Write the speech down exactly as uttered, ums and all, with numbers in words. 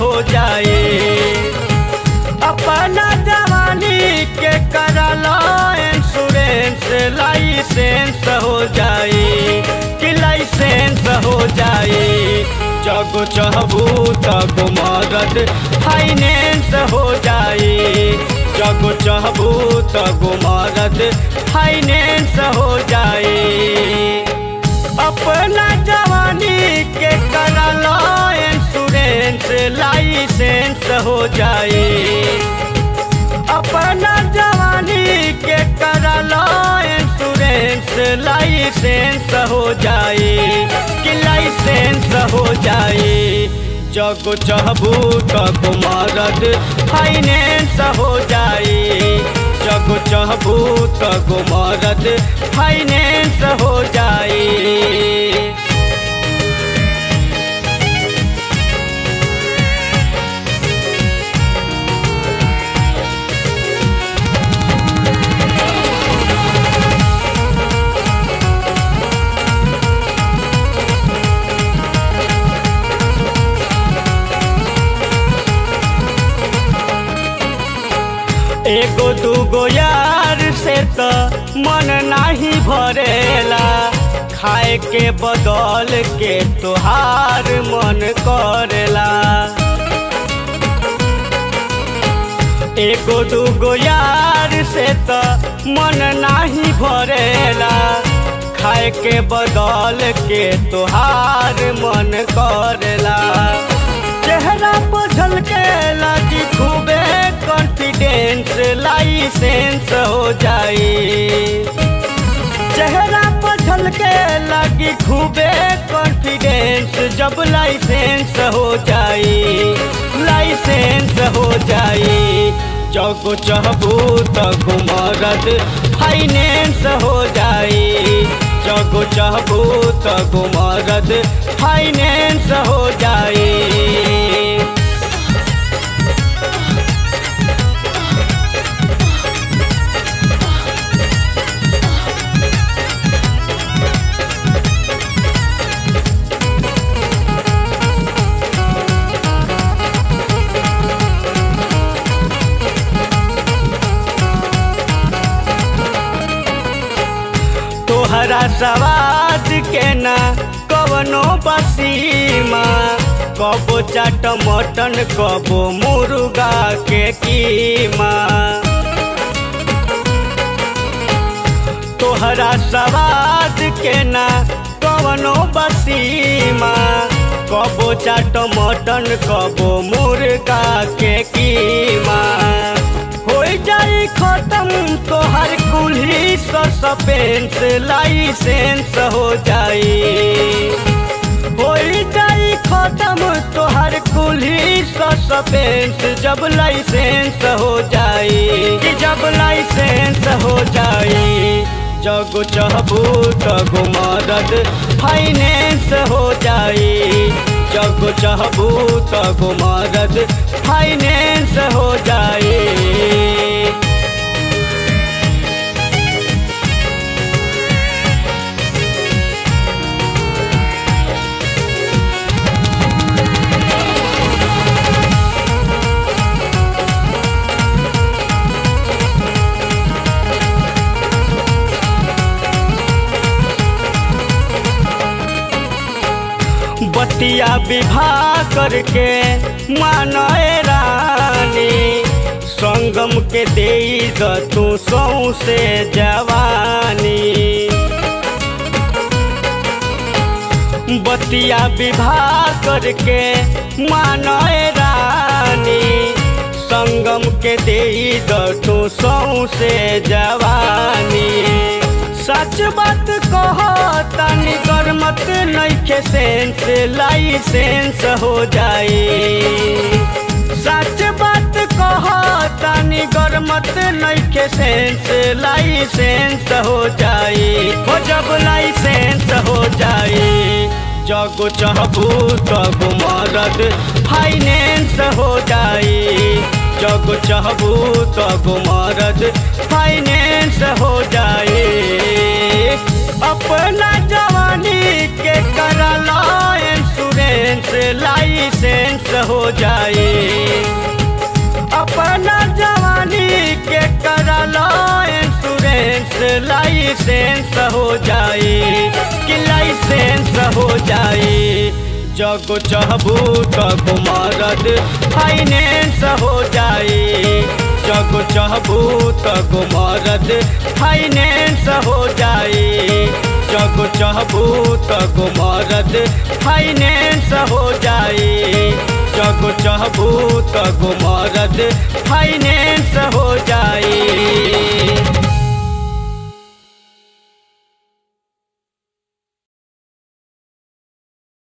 हो जाए। अपना जवानी के कराला इंश्योरेंस लाइसेंस हो जाए कि लाइसेंस हो जाए। जब चाहबू तब मदद फाइनेंस हो जाए। जब चाहबू तब मदद फाइनेंस हो जाए। अपना जवानी के कराला लाइसेंस हो जाए। अपना जवानी के कराला इंश्योरेंस लाइसेंस हो जाए कि लाइसेंस हो जाए। जब चाहबू तब मदद फाइनेंस हो जाए। जब चाहबू तब मदद फाइनेंस हो जाए। एगो दूगो यार से तो मन नहीं भरेला, खाए के बदल के तोहार मन करेला। एगो दूगो यार से तो मन नहीं भरेला, खाए के बदल के तोहार मन करेला। चेहरा पर झलकेला कि खूबे कॉन्फिडेंस लाइसेंस हो जाए। चेहरा पर झलकेला कि खूबे कॉन्फिडेंस जब लाइसेंस हो जाए। लाइसेंस हो जाए। जब चाहबू तब मदद फाइनेंस हो जाए। जब चाहबू तब मदद फाइनेंस हो जाए। तोहरा सवाद के ना कवनो बसीमा, कबो चाट मटन कबो मुर्गा के कीमा। तोहरा सवाद के ना कवनो बसीमा, कबो चाट मटन कबो मुर्गा के कीमा। हो जाए खत्म तोहर कुल्ही सस्पेंस लाइसेंस हो जाए। हो जाए खत्म तोहर कुल्ही सस्पेंस जब लाइसेंस हो जाए। जब लाइसेंस हो जाए। जब चाहबू तब मदद फाइनेंस हो जाए। जब चाहबू तब मदद फाइनेंस हो जाए। बतिया विवाह करके मानए रानी, संगम के दे तू सौ से जवानी। बतिया विवाह करके मानए रानी, संगम के दे तू सौ से जवानी। सच बात कहो तानी गरमत नइखे सेंस लाइसेंस हो जाए। सच बात कहो तानी गरमत नइखे सेंस लाइसेंस हो जाए। हो जब लाइसेंस हो जाए। जब चाहबू तब मदद फाइनेंस हो जाए। जब चाहबू तब मदद फाइनेंस हो जाए। अपना जवानी के कराला इंश्योरेंस। इंश्योरेंस लाइसेंस हो जाए। अपना जवानी के कराला इंश्योरेंस लाइसेंस हो जाए कि लाइसेंस हो जाए। जग चाहबू तब मरद फाइनेंस हो जाए। जग चाहबू तब मरद फाइनेंस हो जाए। जग चाहबू तब मरद फाइनेंस हो जाए। जग चाहबू तब मरद फाइनेंस हो जाए।